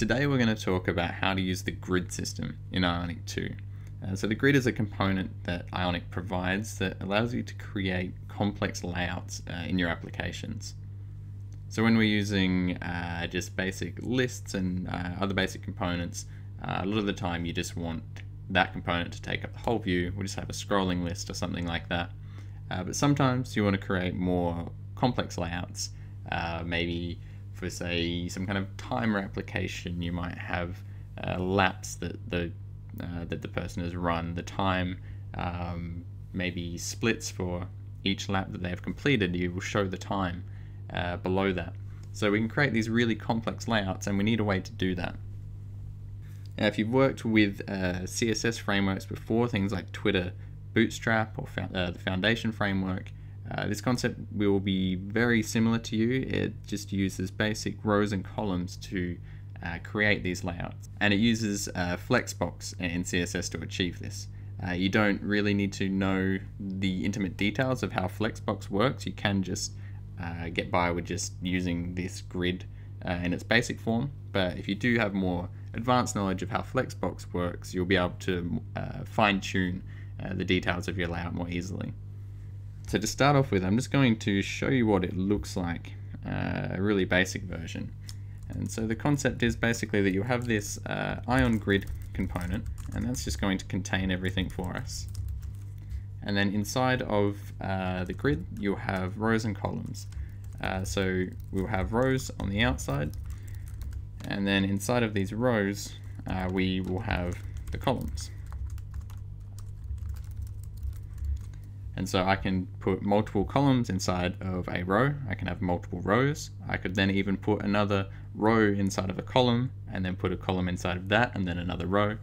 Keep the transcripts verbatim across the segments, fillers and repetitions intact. Today we're going to talk about how to use the grid system in Ionic two. Uh, so the grid is a component that Ionic provides that allows you to create complex layouts uh, in your applications. So when we're using uh, just basic lists and uh, other basic components, uh, a lot of the time you just want that component to take up the whole view. We'll just have a scrolling list or something like that. Uh, but sometimes you want to create more complex layouts, uh, maybe for say some kind of timer application. You might have a lapse that the uh, that the person has run, the time, um, maybe splits for each lap that they have completed. You will show the time uh, below that. So we can create these really complex layouts, and we need a way to do that. Now, if you've worked with uh, C S S frameworks before, things like Twitter Bootstrap or uh, the Foundation Framework, Uh, this concept will be very similar to you. It just uses basic rows and columns to uh, create these layouts. And it uses uh, Flexbox in C S S to achieve this. Uh, you don't really need to know the intimate details of how Flexbox works. You can just uh, get by with just using this grid uh, in its basic form. But if you do have more advanced knowledge of how Flexbox works, you'll be able to uh, fine-tune uh, the details of your layout more easily. So to start off with, I'm just going to show you what it looks like, uh, a really basic version. And so the concept is basically that you have this uh, ion grid component, and that's just going to contain everything for us. And then inside of uh, the grid, you'll have rows and columns. Uh, so we'll have rows on the outside, and then inside of these rows, uh, we will have the columns. And so I can put multiple columns inside of a row. I can have multiple rows. I could then even put another row inside of a column, and then put a column inside of that, and then another row.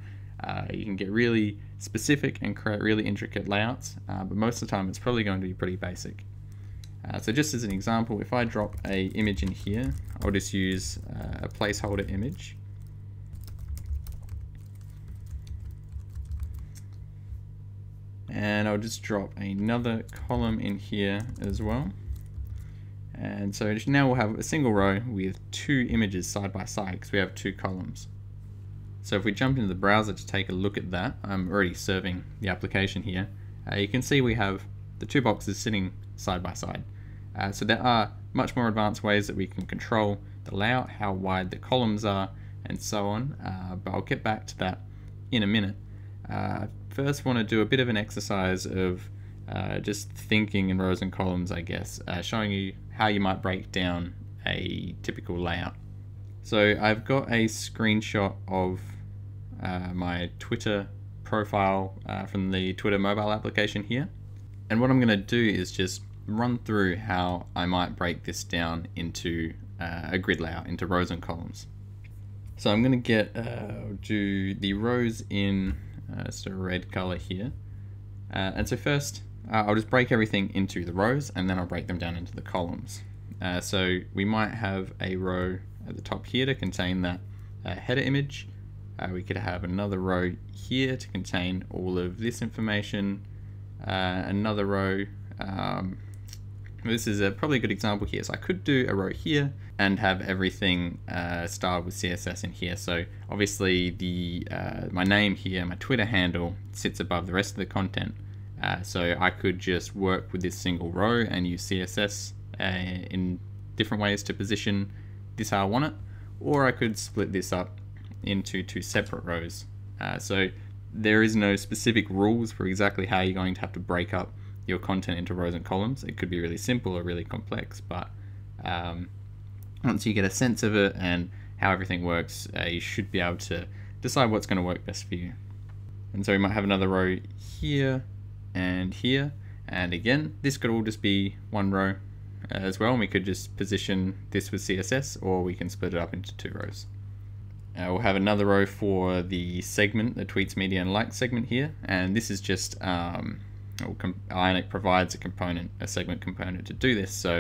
Uh, you can get really specific and create really intricate layouts, uh, but most of the time it's probably going to be pretty basic. Uh, so just as an example, if I drop an image in here, I'll just use uh, a placeholder image. And I'll just drop another column in here as well. And so now we'll have a single row with two images side by side because we have two columns. So if we jump into the browser to take a look at that, I'm already serving the application here. Uh, you can see we have the two boxes sitting side by side. Uh, so there are much more advanced ways that we can control the layout, how wide the columns are, and so on. Uh, but I'll get back to that in a minute. Uh, first want to do a bit of an exercise of uh, just thinking in rows and columns, I guess, uh, showing you how you might break down a typical layout. So I've got a screenshot of uh, my Twitter profile uh, from the Twitter mobile application here. And what I'm going to do is just run through how I might break this down into uh, a grid layout, into rows and columns. So I'm going to get, uh, do the rows in Uh, so red color here, uh, and so first uh, I'll just break everything into the rows, and then I'll break them down into the columns. Uh, so we might have a row at the top here to contain that uh, header image. Uh, we could have another row here to contain all of this information, uh, another row, um, this is a probably a good example here, so I could do a row here and have everything uh, styled with C S S in here. So obviously the uh, my name here, my Twitter handle, sits above the rest of the content. Uh, so I could just work with this single row and use C S S uh, in different ways to position this how I want it, or I could split this up into two separate rows. Uh, so there is no specific rules for exactly how you're going to have to break up your content into rows and columns. It could be really simple or really complex, but um, once you get a sense of it and how everything works, uh, you should be able to decide what's going to work best for you. And so we might have another row here and here, and again, this could all just be one row as well, and we could just position this with C S S, or we can split it up into two rows. Uh, we'll have another row for the segment, the tweets, media, and likes segment here, and this is just um, Ionic provides a component, a segment component to do this, so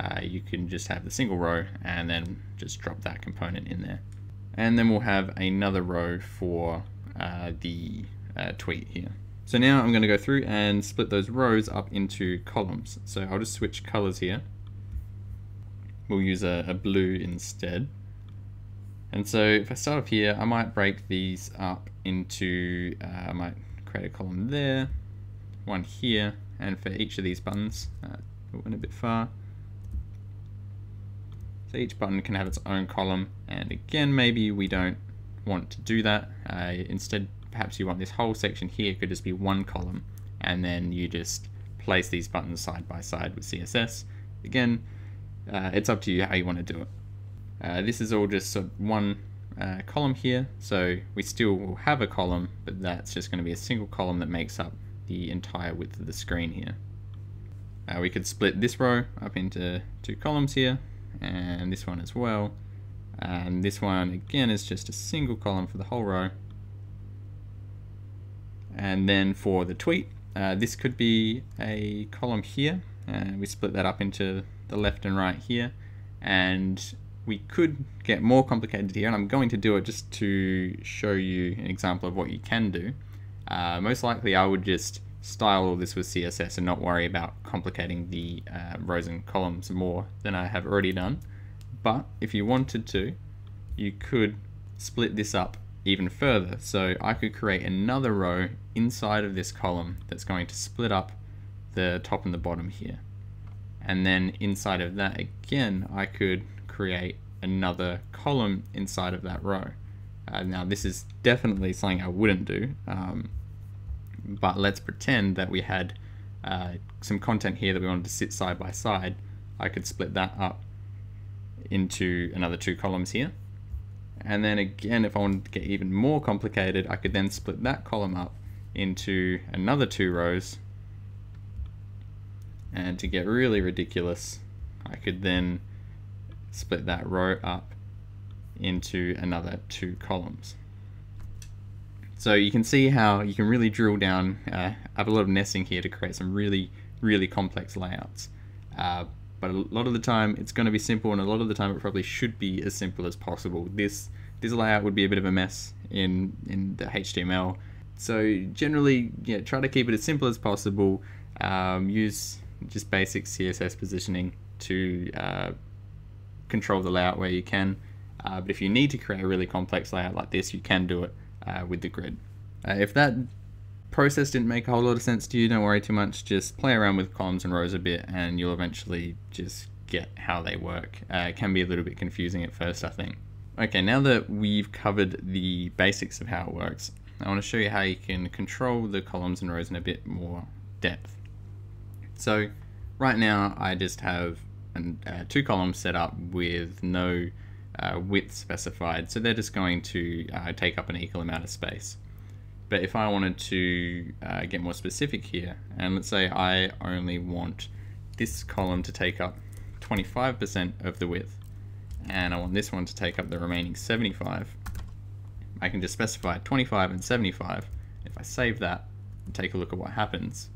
uh, you can just have the single row and then just drop that component in there. And then we'll have another row for uh, the uh, tweet here. So now I'm going to go through and split those rows up into columns. So I'll just switch colors here. We'll use a, a blue instead. And so if I start up here, I might break these up into, uh, I might create a column there, one here, and for each of these buttons, uh, it went a bit far. So each button can have its own column, and again, maybe we don't want to do that. Uh, instead, perhaps you want this whole section here could just be one column, and then you just place these buttons side by side with C S S. Again, uh, it's up to you how you want to do it. Uh, this is all just sort of one uh, column here, so we still will have a column, but that's just going to be a single column that makes up the entire width of the screen here. Uh, we could split this row up into two columns here, and this one as well, and this one again is just a single column for the whole row. And then for the tweet, uh, this could be a column here, and we split that up into the left and right here, and we could get more complicated here, and I'm going to do it just to show you an example of what you can do. Uh, most likely I would just style all this with C S S and not worry about complicating the uh, rows and columns more than I have already done. But if you wanted to, you could split this up even further. So I could create another row inside of this column that's going to split up the top and the bottom here. And then inside of that again, I could create another column inside of that row. Uh, now this is definitely something I wouldn't do. Um, But let's pretend that we had uh, some content here that we wanted to sit side by side. I could split that up into another two columns here. And then again, if I wanted to get even more complicated, I could then split that column up into another two rows. And to get really ridiculous, I could then split that row up into another two columns. So you can see how you can really drill down. Uh, I have a lot of nesting here to create some really, really complex layouts. Uh, but a lot of the time it's going to be simple, and a lot of the time it probably should be as simple as possible. This this layout would be a bit of a mess in, in the H T M L. So generally, yeah, try to keep it as simple as possible. Um, use just basic C S S positioning to uh, control the layout where you can. Uh, but if you need to create a really complex layout like this, you can do it. Uh, with the grid. Uh, if that process didn't make a whole lot of sense to you, don't worry too much, just play around with columns and rows a bit and you'll eventually just get how they work. Uh, it can be a little bit confusing at first, I think. Okay, now that we've covered the basics of how it works, I want to show you how you can control the columns and rows in a bit more depth. So right now I just have an, uh, two columns set up with no Uh, width specified, so they're just going to uh, take up an equal amount of space. But if I wanted to uh, get more specific here, and let's say I only want this column to take up twenty-five percent of the width, and I want this one to take up the remaining seventy-five, I can just specify twenty-five and seventy-five. If I save that and take a look at what happens,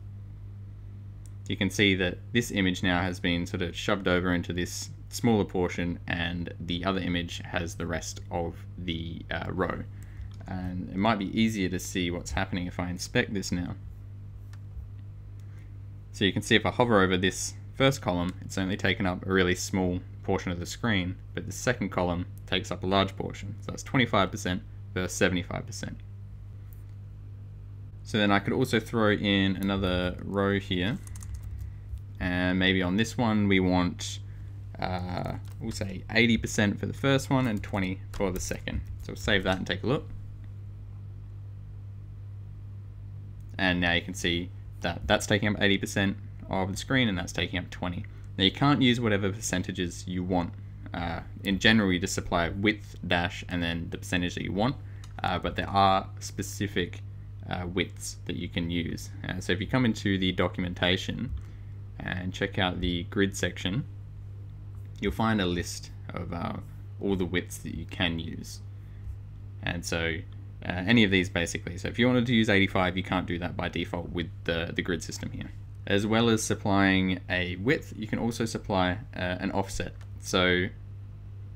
you can see that this image now has been sort of shoved over into this smaller portion, and the other image has the rest of the uh, row. And it might be easier to see what's happening if I inspect this now. So you can see if I hover over this first column, it's only taken up a really small portion of the screen, but the second column takes up a large portion. So that's twenty-five percent versus seventy-five percent. So then I could also throw in another row here, and maybe on this one we want uh, we'll say eighty percent for the first one and twenty for the second. So we'll save that and take a look. And now you can see that that's taking up eighty percent of the screen and that's taking up twenty. Now you can't use whatever percentages you want. Uh, in general, you just supply width dash and then the percentage that you want, uh, but there are specific uh, widths that you can use. Uh, so if you come into the documentation and check out the grid section, you'll find a list of uh, all the widths that you can use. And so uh, any of these basically. So if you wanted to use eighty-five, you can't do that by default with the, the grid system here. As well as supplying a width, you can also supply uh, an offset. So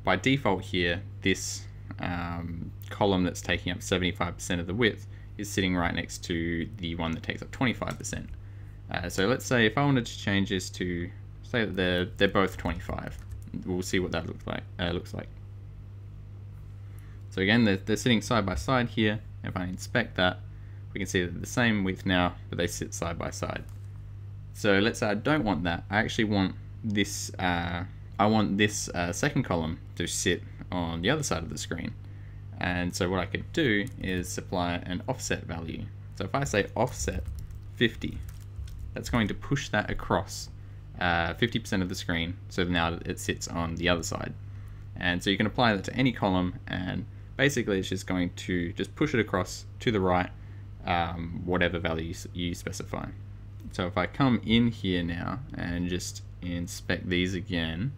by default here, this um, column that's taking up seventy-five percent of the width is sitting right next to the one that takes up twenty-five percent. Uh, so let's say if I wanted to change this to, say that they're, they're both twenty-five. We'll see what that looks like. Uh, looks like. So again, they're, they're sitting side by side here. If I inspect that, we can see they're the same width now, but they sit side by side. So let's say I don't want that. I actually want this, uh, I want this uh, second column to sit on the other side of the screen. And so what I could do is supply an offset value. So if I say offset fifty, that's going to push that across uh, fifty percent of the screen. So now it sits on the other side. And so you can apply that to any column, and basically it's just going to just push it across to the right, um, whatever value you specify. So if I come in here now and just inspect these again,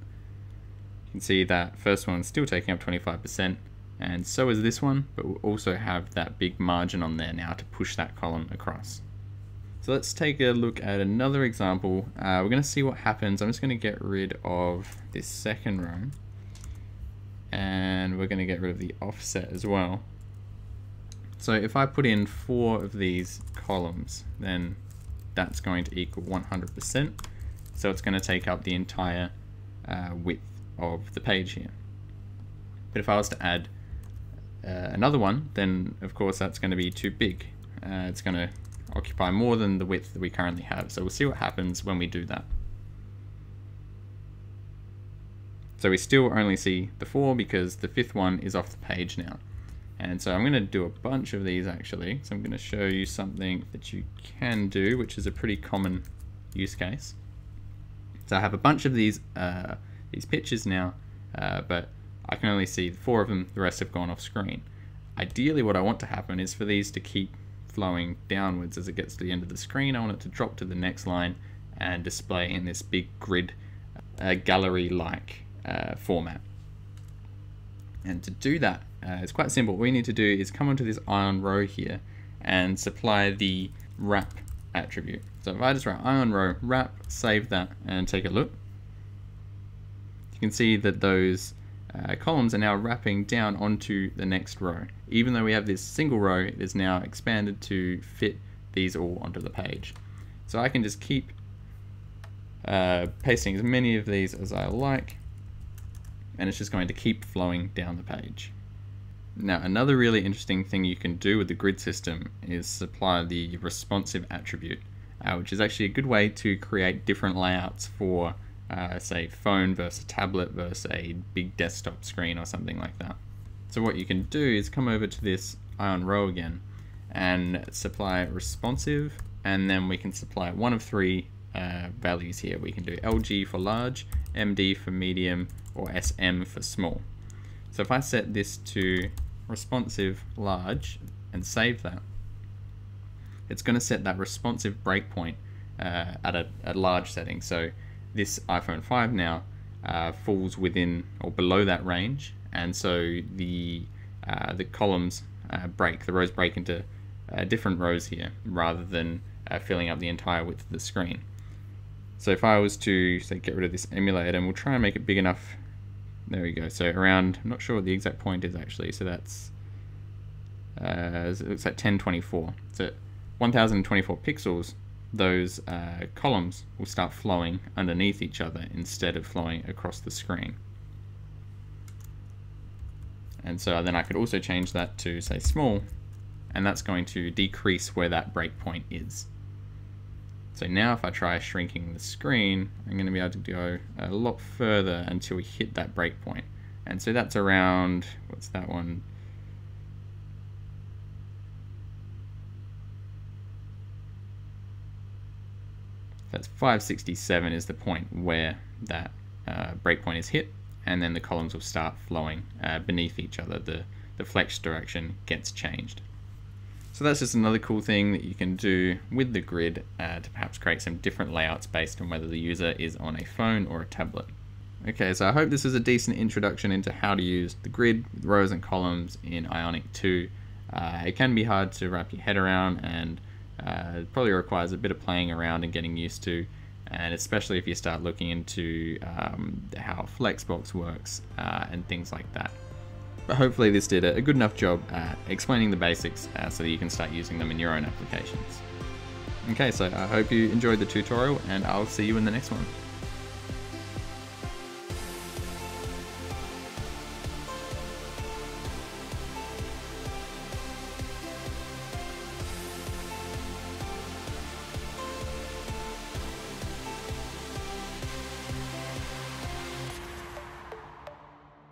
you can see that first one's still taking up twenty-five percent, and so is this one, but we also have that big margin on there now to push that column across. So let's take a look at another example. Uh, we're going to see what happens. I'm just going to get rid of this second row, and we're going to get rid of the offset as well. So if I put in four of these columns, then that's going to equal one hundred percent. So it's going to take up the entire uh, width of the page here. But if I was to add uh, another one, then of course that's going to be too big. Uh, it's going to occupy more than the width that we currently have. So we'll see what happens when we do that. So we still only see the four because the fifth one is off the page now. And so I'm going to do a bunch of these actually. So I'm going to show you something that you can do, which is a pretty common use case. So I have a bunch of these uh, these pictures now, uh, but I can only see four of them. The rest have gone off screen. Ideally, what I want to happen is for these to keep flowing downwards as it gets to the end of the screen. I want it to drop to the next line and display in this big grid uh, gallery-like uh, format. And to do that, uh, it's quite simple. What we need to do is come onto this ion row here and supply the wrap attribute. So if I just write ion row wrap, save that, and take a look, you can see that those uh, columns are now wrapping down onto the next row. Even though we have this single row, it is now expanded to fit these all onto the page. So I can just keep uh, pasting as many of these as I like, and it's just going to keep flowing down the page. Now, another really interesting thing you can do with the grid system is supply the responsive attribute, uh, which is actually a good way to create different layouts for, uh, say, phone versus tablet versus a big desktop screen or something like that. So what you can do is come over to this ion row again and supply responsive, and then we can supply one of three uh, values here. We can do L G for large, M D for medium, or S M for small. So if I set this to responsive large and save that, it's going to set that responsive breakpoint uh, at a, a large setting. So this iPhone five now uh, falls within or below that range, and so the uh, the columns uh, break, the rows break into uh, different rows here, rather than uh, filling up the entire width of the screen. So if I was to, say, get rid of this emulator, and we'll try and make it big enough. There we go. So around, I'm not sure what the exact point is actually. So that's uh, it looks like ten twenty-four. So one thousand twenty-four pixels. Those uh, columns will start flowing underneath each other instead of flowing across the screen. And so then I could also change that to, say, small, and that's going to decrease where that breakpoint is. So now if I try shrinking the screen, I'm going to be able to go a lot further until we hit that breakpoint. And so that's around, what's that one? That's five sixty-seven is the point where that uh, breakpoint is hit, and then the columns will start flowing uh, beneath each other. The, the flex direction gets changed. So that's just another cool thing that you can do with the grid uh, to perhaps create some different layouts based on whether the user is on a phone or a tablet. Okay, so I hope this is a decent introduction into how to use the grid, rows and columns in Ionic two. Uh, it can be hard to wrap your head around, and uh, it probably requires a bit of playing around and getting used to, and especially if you start looking into um, how Flexbox works uh, and things like that. But hopefully this did a good enough job at explaining the basics uh, so that you can start using them in your own applications. Okay, so I hope you enjoyed the tutorial, and I'll see you in the next one.